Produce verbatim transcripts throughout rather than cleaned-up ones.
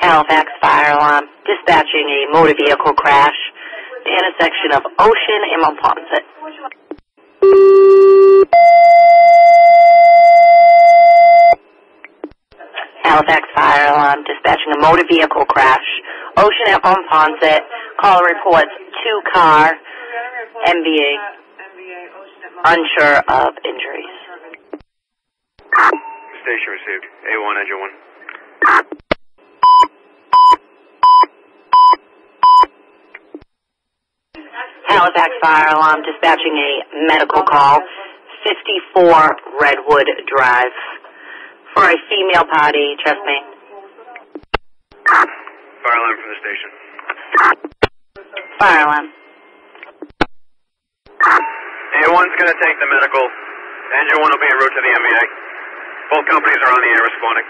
Halifax Fire Alarm, dispatching a motor vehicle crash, the intersection of Ocean and Monponsett. Halifax Fire Alarm, dispatching a motor vehicle crash, Ocean at Monponsett. Caller reports two car, M V A, unsure of injuries. Station received, A one, Engine one. Halifax Fire Alarm, dispatching a medical call, fifty-four Redwood Drive, for a female party, trust me. Fire alarm from the station. Fire alarm. A one's going to take the medical. Engine one will be en route to the M V A. Both companies are on the air responding.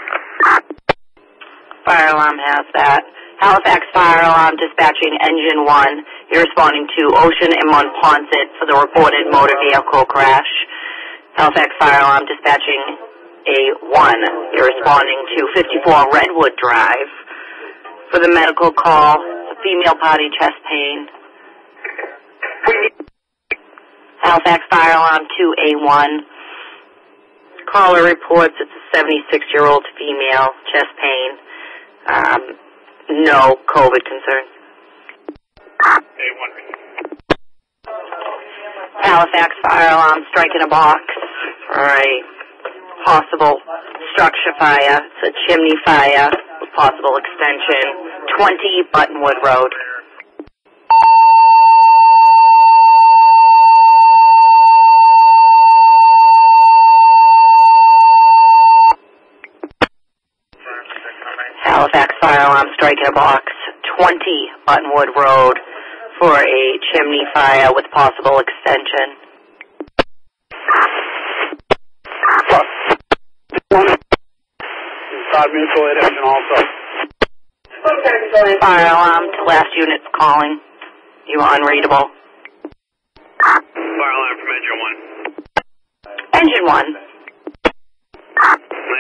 Fire alarm has that. Halifax Fire Alarm, dispatching Engine one. You're responding to Ocean and Monponsett for the reported motor vehicle crash. Halifax Fire Alarm, dispatching A one. You're responding to fifty-four Redwood Drive for the medical call, a female party, chest pain. Halifax Fire Alarm two A one. Caller reports it's a seventy-six-year-old female, chest pain. Um, No COVID concerns. A one. Halifax Fire Alarm, striking a box for a possible structure fire. It's a chimney fire with possible extension. twenty Buttonwood Road. Halifax Fire Alarm, striking a box, twenty Buttonwood Road, for a chimney fire with possible extension. Five minutes later, and also. Fire alarm to last unit's calling. You are unreadable. Fire alarm from Engine one. Engine one. I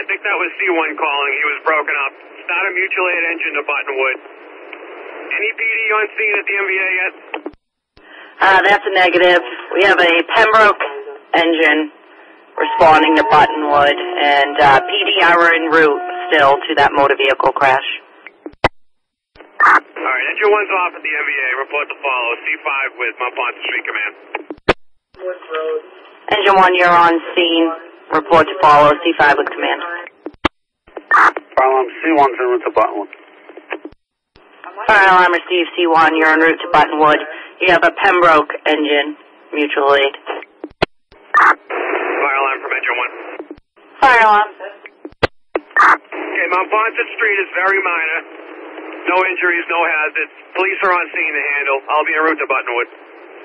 think that was C one calling. He was broken up. Start a mutual aid engine to Buttonwood. Any P D on scene at the M V A yet? Uh, that's a negative. We have a Pembroke engine responding to Buttonwood, and uh, P D are en route still to that motor vehicle crash. All right, Engine one's off at the M V A. Report to follow. C five with Monponsett Street Command. Engine one, you're on scene. Report to follow. C five with command. Fire alarm C one's en route to Buttonwood. Fire alarm received C one, you're en route to Buttonwood. You have a Pembroke engine, mutual aid. Fire alarm from Engine one. Fire alarm. Okay, Monponsett Street is very minor. No injuries, no hazards. Police are on scene to handle. I'll be en route to Buttonwood.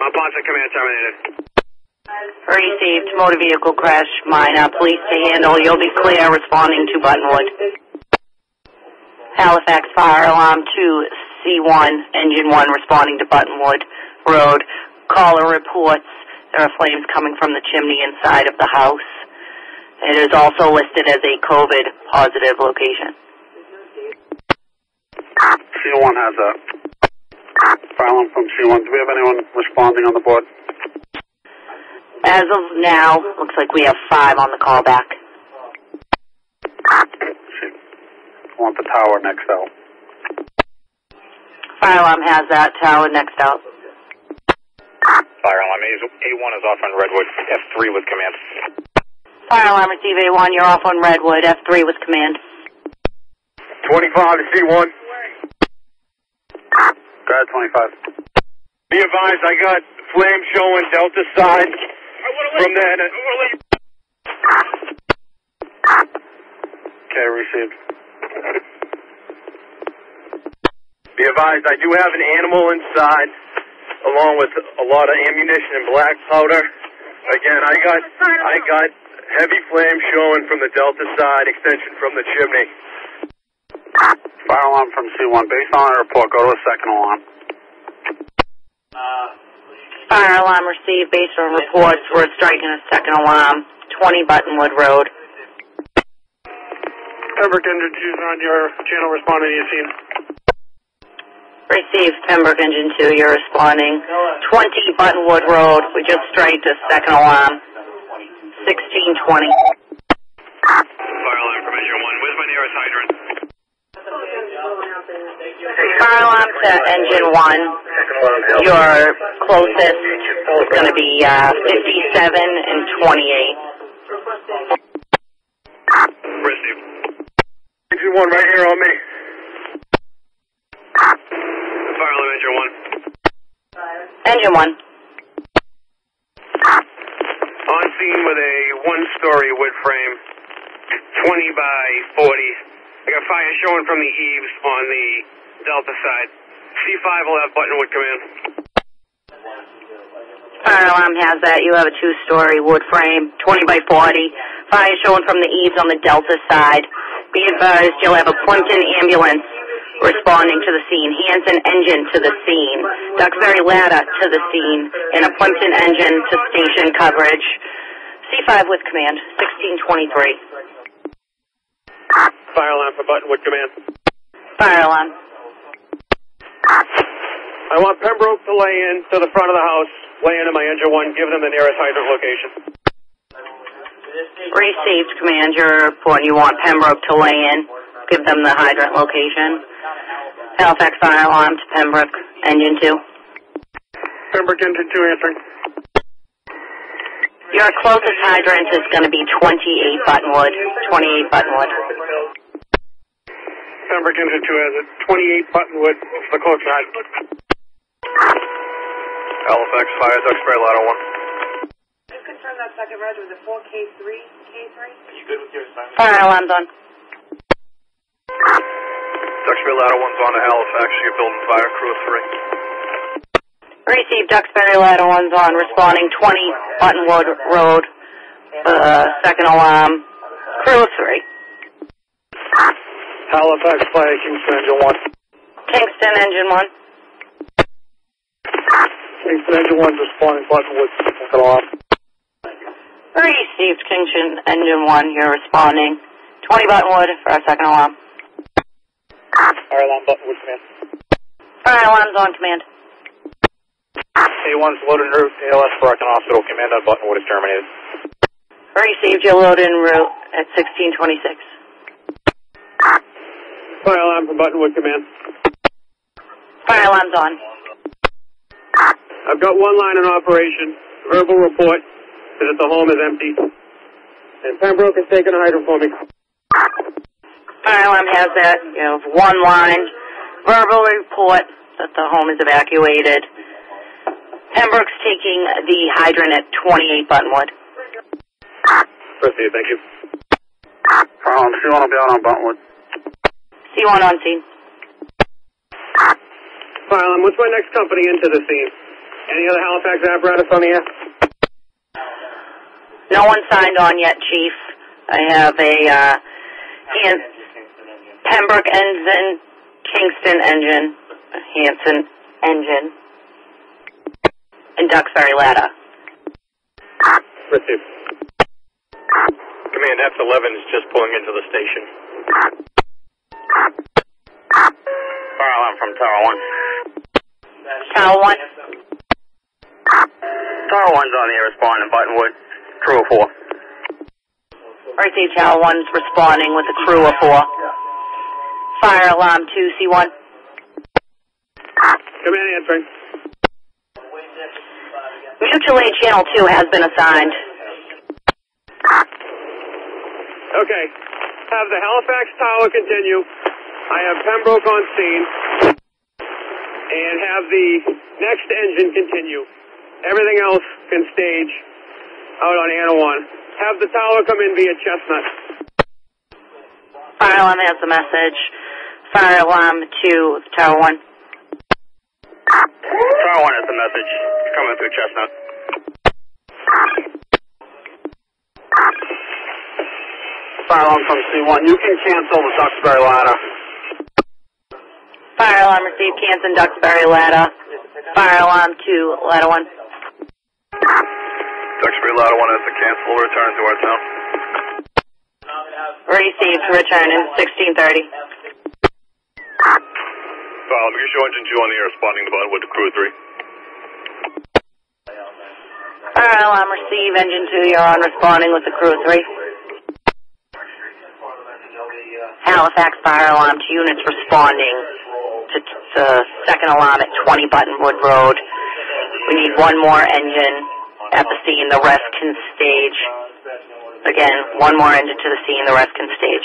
Monponsett command terminated. Received, motor vehicle crash, minor. Police to handle. You'll be clear, responding to Buttonwood. Halifax Fire Alarm two C one, Engine one, responding to Buttonwood Road. Caller reports there are flames coming from the chimney inside of the house. It is also listed as a COVID positive location. C one has a fire alarm from C one. Do we have anyone responding on the board? As of now, looks like we have five on the callback. Want the tower next out. Fire alarm has that, tower next out. Fire alarm, A one is off on Redwood, F three with command. Fire alarm, receive A one, you're off on Redwood, F three with command. twenty-five to C one. Go ahead, twenty-five. Be advised, I got flame showing delta side from the Anna. Okay, received. Be advised, I do have an animal inside, along with a lot of ammunition and black powder. Again, I got I got heavy flame showing from the delta side, extension from the chimney. Fire alarm from C one. Based on our report, go to a second alarm. Uh, Fire alarm received. Based on reports, we're striking a second alarm, twenty Buttonwood Road. Pembroke Engine two is on your channel responding to scene. Received, Pembroke Engine two, you're responding. twenty Buttonwood Road, we just straight to second alarm. sixteen twenty. Fire alarm for Measure one, where's my nearest hydrant? Fire alarm to Engine one, your closest is going to be uh, fifty-seven and twenty-eight. Received. Engine one, right here on me. Fire alarm, Engine one. Engine one. On scene with a one-story wood frame, twenty by forty. I got fire showing from the eaves on the delta side. C five will have Buttonwood command. Fire alarm has that. You have a two-story wood frame, twenty by forty. Fire showing from the eaves on the delta side. Be advised, you'll have a Plimpton ambulance responding to the scene. Hanson engine to the scene. Duxbury ladder to the scene. And a Plimpton engine to station coverage. C five with command, sixteen twenty-three. Fire alarm for Buttonwood command. Fire alarm. I want Pembroke to lay in to the front of the house. Lay in to my engine one. Give them the nearest hydrant location. Received, command. You're reporting you want Pembroke to lay in. Give them the hydrant location. Halifax fire alarm to Pembroke, engine two. Pembroke, engine two answering. Your closest hydrant is going to be twenty-eight Buttonwood. twenty-eight Buttonwood. Pembroke, engine two has it. twenty-eight Buttonwood for the closest hydrant. Halifax fire, Duxbury ladder one. That second roger was a four K three K three. Are you good with your assignment? Fire alarm's on. Duxbury ladder one's on to Halifax. You're building fire, crew of three. Receive, Duxbury ladder one's on, responding twenty Buttonwood Road, uh, second alarm, crew of three. Halifax fire, Kingston engine one. Kingston engine one. Kingston engine one, responding Buttonwood, second alarm. Received, Kingston engine one, you're responding. twenty Buttonwood for our second alarm. Fire alarm, Buttonwood command. Fire alarm's on command. A one's loaded route, A L S Brockton Hospital, command on Buttonwood is terminated. Received, your load in route at sixteen twenty-six. Fire alarm for Buttonwood command. Fire alarm's on. I've got one line in operation, verbal report. That the home is empty. And Pembroke has taken a hydrant for me. Fire alarm has that. You have one line. Verbal report that the home is evacuated. Pembroke's taking the hydrant at twenty-eight Buttonwood. Proceed, thank you. Fire alarm C one will be out on Buttonwood. C one on scene. Fire alarm, what's my next company into the scene? Any other Halifax apparatus on the air? No one signed on yet, Chief. I have a uh, Han Pembroke engine, Kingston engine, Hanson engine, and Duxbury ladder. Received. Command F eleven is just pulling into the station. Fire alarm from Tower one. Tower one. Tower one's on the air responding, Buttonwood. Crew of four. Received, Tower one's responding with the crew of four. Fire alarm two, C one. Command answering. Mutual aid channel two has been assigned. Okay. Have the Halifax tower continue. I have Pembroke on scene. And have the next engine continue. Everything else can stage. Out on Anna one. Have the tower come in via Chestnut. Fire alarm has the message. Fire alarm to Tower one. Tower one has the message. Coming through Chestnut. Fire alarm from C one. You can cancel the Duxbury ladder. Fire alarm received. Cancel Duxbury ladder. Fire alarm to ladder one. Duxbury ladder one has to cancel. Return to our town. Received, return in sixteen thirty. Follow, make sure engine two on the air, responding to Buttonwood to crew three. R L M, receive, engine two, you're on, responding with the crew three. Halifax fire alarm, two units responding to the second alarm at twenty Buttonwood Road. We need one more engine at the scene, the rest can stage. Again, one more engine to the scene, the rest can stage.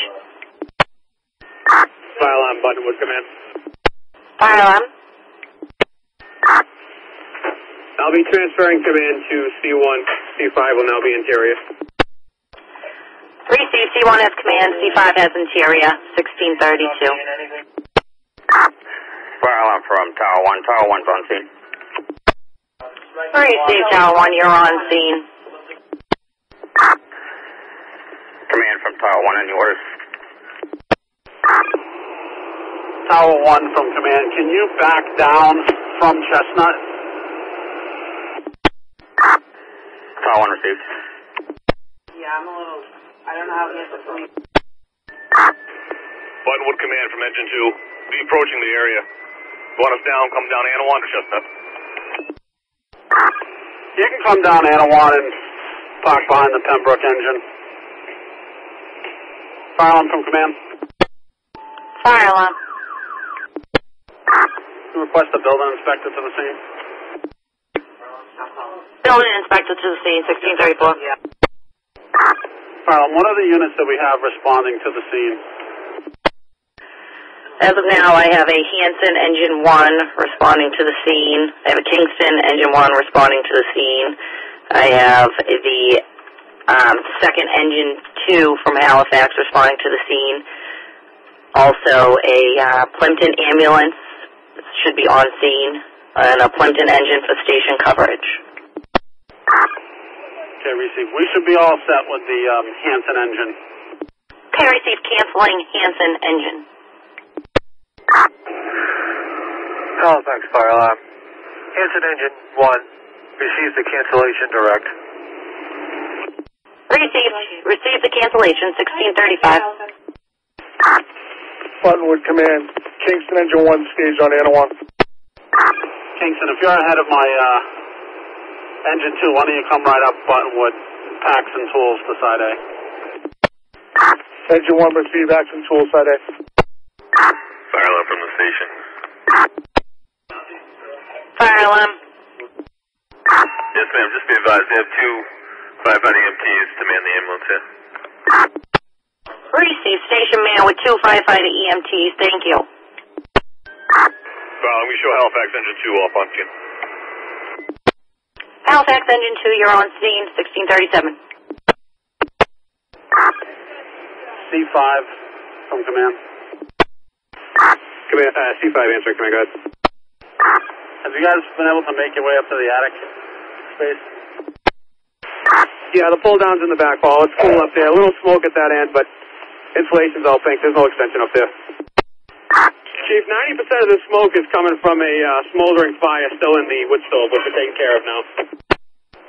Fire alarm, Buttonwood, come in. Fire alarm. I'll be transferring command to C one. C five will now be interior. three C, C one has command, C five has interior, sixteen thirty-two. Fire alarm from Tower one, Tower one's on scene. three C, Tower one, you're on scene. Command from Tower one, any orders? Tower one from command, can you back down from Chestnut? Tower one received. Yeah, I'm a little... I don't know how to get this one. Buttonwood command from engine two. Be approaching the area. Want us down, come down Anawan to Chestnut. You can come down Anawan and park behind the Pembroke engine. Fire alarm from command. Fire alarm. Request the building inspector to the scene. Building inspector to the scene, sixteen thirty-four. Yeah. Farrell, what are the units that we have responding to the scene? As of now, I have a Hanson, engine one, responding to the scene. I have a Kingston, engine one, responding to the scene. I have the um, second engine two from Halifax responding to the scene. Also, a uh, Plimpton ambulance should be on scene, and a Plimpton engine for station coverage. Okay, receive. We should be all set with the um, Hanson engine. Okay, receive. Canceling Hanson engine. Halifax fire alarm. Hanson engine one receives the cancellation direct. Receive. Receive the cancellation. sixteen thirty-five. Buttonwood command. Kingston engine one staged on Anawan. Kingston, if you're ahead of my. Uh, Engine two, why don't you come right up Buttonwood, packs and tools to side A. Engine one, receive action tools, side A. Fire alarm from the station. Fire alarm. Yes, ma'am, just be advised, they have two firefighting E M Ts to man the ambulance here. Receive, station man with two firefighting E M Ts, thank you. Well, we show Halifax engine two off on scene. Halifax engine two, you're on scene, sixteen thirty-seven. C five from command. Command uh, C five answering command, go ahead. Have you guys been able to make your way up to the attic space? Yeah, the pull down's in the back wall. It's cool up there. A little smoke at that end, but insulation's all pink. There's no extension up there. Chief, ninety percent of the smoke is coming from a uh, smoldering fire still in the wood stove, which we're taking care of now.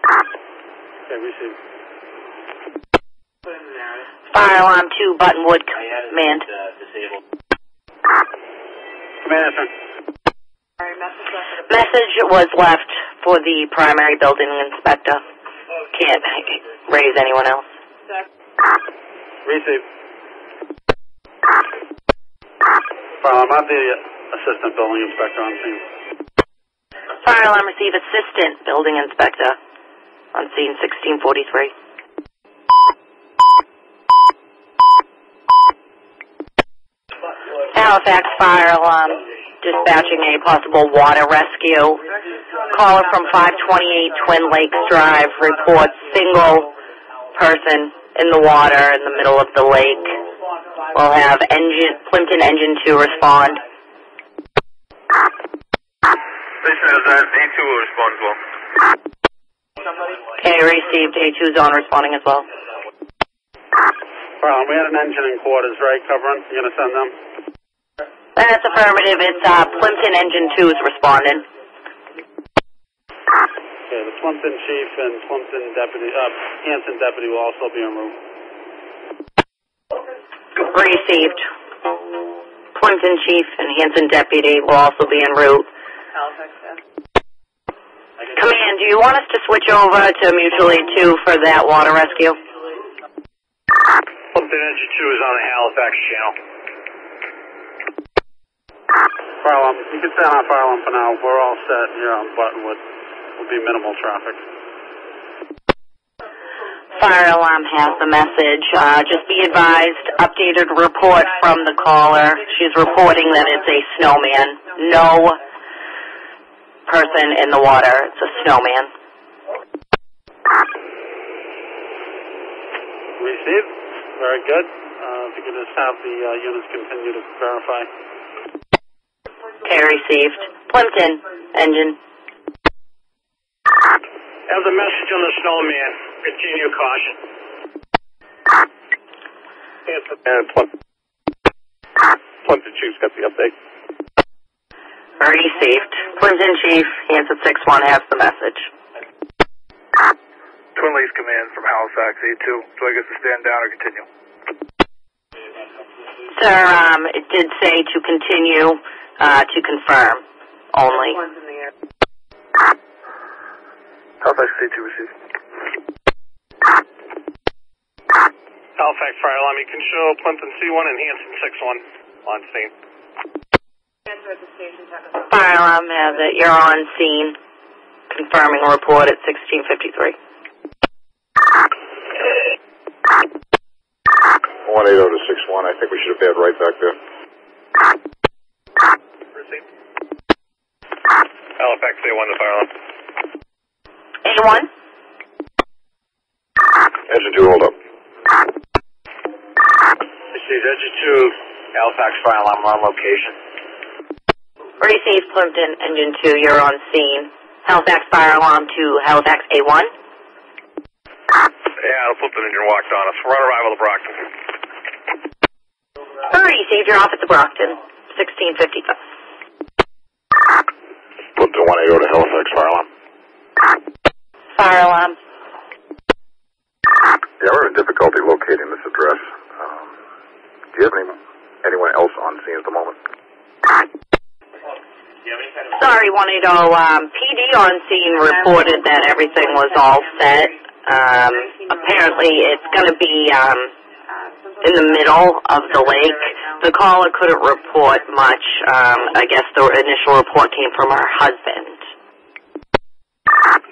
Okay, receive. Fire alarm two, Buttonwood command. Uh, disabled. Command, sir. Message was left for the primary building inspector. Can't raise anyone else. Receive. Fire alarm, I'm the assistant building inspector on scene. Fire alarm, receive assistant building inspector on scene, sixteen forty-three. Halifax fire alarm, dispatching a possible water rescue. Caller from five twenty-eight Twin Lakes Drive reports single person in the water in the middle of the lake. We'll have engine, Plimpton engine two respond. Station has that, A two will respond as well. Okay, received, A two's on, responding as well. Well, we had an engine in quarters, right, covering? You're going to send them? That's affirmative, it's uh, Plimpton engine two is responding. Okay, the Plimpton chief and Plimpton deputy, uh, Hanson deputy will also be en route. received. Plimpton Chief and Hanson Deputy will also be en route. Command, do you want us to switch over to Mutual Aid two for that water rescue? Plimpton Engine two is on the Halifax channel. Fire alarm, you can stand on fire alarm for now. We're all set here on Buttonwood. Will be minimal traffic. Fire alarm has the message. Uh, just be advised, updated report from the caller. She's reporting that it's a snowman. No person in the water. It's a snowman. Received. Very good. Uh, if you can just have the uh, units continue to verify. Okay, received. Plimpton, engine. Have the message on the snowman. Continue caution. And Plimpton. Plimpton Chief's got the update. Received. Plimpton Chief, Hanson six one has the message. Twin Lakes Command from Halifax A two. Do I get to stand down or continue? Sir, um, it did say to continue, uh, to confirm only. Halifax A two received. Halifax Fire Alarm, you can show Plimpton C one and Hanson six one on scene. Fire Alarm has it. You're on scene. Confirming report at sixteen fifty-three. one eighty to six one. I think we should have had right back there. Received. Halifax A one to fire alarm. A one? Engine two, hold up. Received. Engine two, Halifax fire alarm on location. Received. Plimpton, engine two, you're on scene. Halifax fire alarm to Halifax A one. Yeah, the Plimpton engine walked on us. We're on arrival to Brockton. Alright, saved your off at the Brockton. sixteen fifty-five. Plimpton one eighty to Halifax fire alarm. Fire alarm. Yeah, we're having difficulty locating this address. Um, do you have any, anyone else on scene at the moment? Sorry, one eighty. Um, P D on scene reported that everything was all set. Um, apparently it's going to be um, in the middle of the lake. The caller couldn't report much. Um, I guess the initial report came from her husband.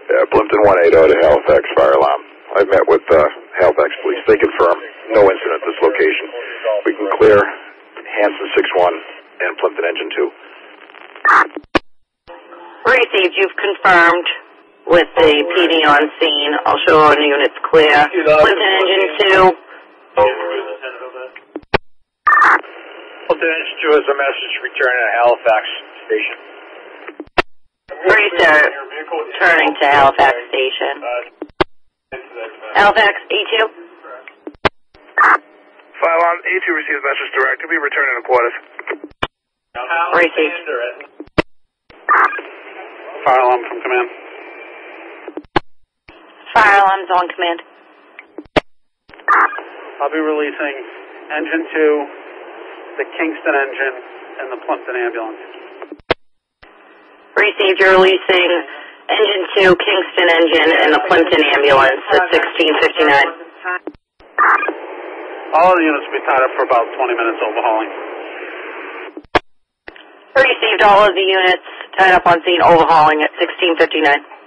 Yeah, Plimpton one eighty to Halifax Fire Alarm. I met with uh, Halifax Police. They confirm no incident at this location. We can clear Hanson six one and Plimpton Engine two. Received, you've confirmed with the P D on scene. I'll show all units clear. Plimpton Engine two. Plimpton Engine two has a message returning to Halifax Station. Research, turning to Halifax Station. Halifax A two. Fire alarm, A two receives message direct. We'll be returning to quarters. Received. Fire alarm from command. Fire alarm's on command. I'll be releasing engine two, the Kingston engine, and the Plimpton ambulance. Received, you're releasing engine two, Kingston engine, and the Plimpton ambulance at sixteen fifty-nine. All of the units will be tied up for about twenty minutes overhauling. Received, all of the units tied up on scene overhauling at sixteen fifty-nine.